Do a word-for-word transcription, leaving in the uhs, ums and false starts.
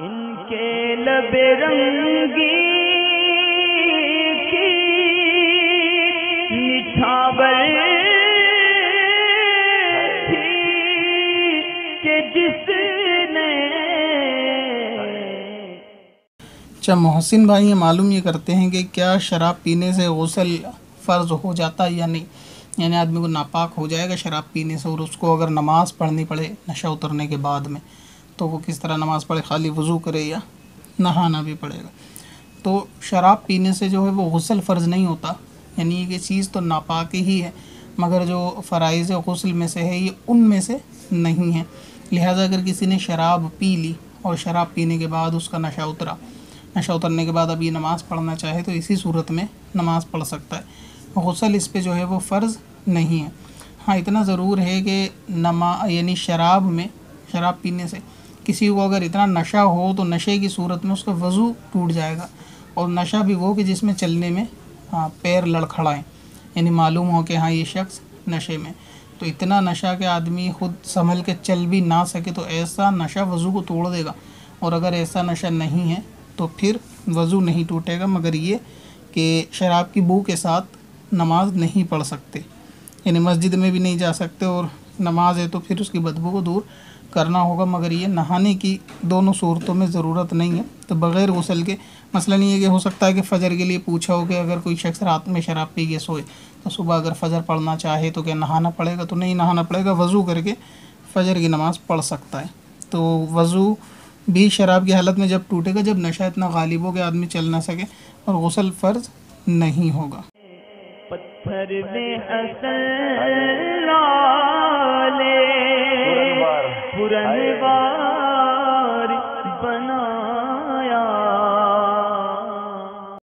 इनके लबे रंगी की मीठा बरसी के जिसने। अच्छा मोहसिन भाई, ये मालूम ये करते हैं कि क्या शराब पीने से गुस्ल फ़र्ज हो जाता है या नहीं, यानी आदमी को नापाक हो जाएगा शराब पीने से, और उसको अगर नमाज़ पढ़नी पड़े नशा उतरने के बाद में तो वो किस तरह नमाज़ पढ़े, खाली वज़ू करे या नहाना भी पड़ेगा। तो शराब पीने से जो है वो गुस्ल फ़र्ज नहीं होता, यानी ये चीज़ तो नापाक ही है मगर जो फ़राइज़ गुस्ल में से है ये उनमें से नहीं है। लिहाजा अगर किसी ने शराब पी ली और शराब पीने के बाद उसका नशा उतरा, नशा उतरने के बाद अब ये नमाज़ पढ़ना चाहे तो इसी सूरत में नमाज़ पढ़ सकता है, गुस्ल इस पर जो है वो फ़र्ज़ नहीं है। हाँ इतना ज़रूर है कि नमा यानी शराब में, शराब पीने से किसी को अगर इतना नशा हो तो नशे की सूरत में उसका वज़ू टूट जाएगा, और नशा भी वो कि जिसमें चलने में हाँ पैर लड़खड़ाएँ, यानी मालूम हो कि हाँ ये शख्स नशे में। तो इतना नशा के आदमी ख़ुद संभल के चल भी ना सके तो ऐसा नशा वज़ू को तोड़ देगा, और अगर ऐसा नशा नहीं है तो फिर वज़ू नहीं टूटेगा, मगर ये कि शराब की बू के साथ नमाज नहीं पढ़ सकते, यानी मस्जिद में भी नहीं जा सकते, और नमाज है तो फिर उसकी बदबू को दूर करना होगा, मगर ये नहाने की दोनों सूरतों में ज़रूरत नहीं है। तो बग़ैर गुस्ल के मसला नहीं है कि हो सकता है कि फ़जर के लिए पूछा हो कि अगर कोई शख्स रात में शराब पी के सोए तो सुबह अगर फ़जर पढ़ना चाहे तो क्या नहाना पड़ेगा, तो नहीं नहाना पड़ेगा, वज़ू करके फ़जर की नमाज़ पढ़ सकता है। तो वज़ू भी शराब की हालत में जब टूटेगा जब नशा इतना गालिब हो कि आदमी चल ना सके, और गुस्ल फ़र्ज नहीं होगा। पत्थर में पुराने बात।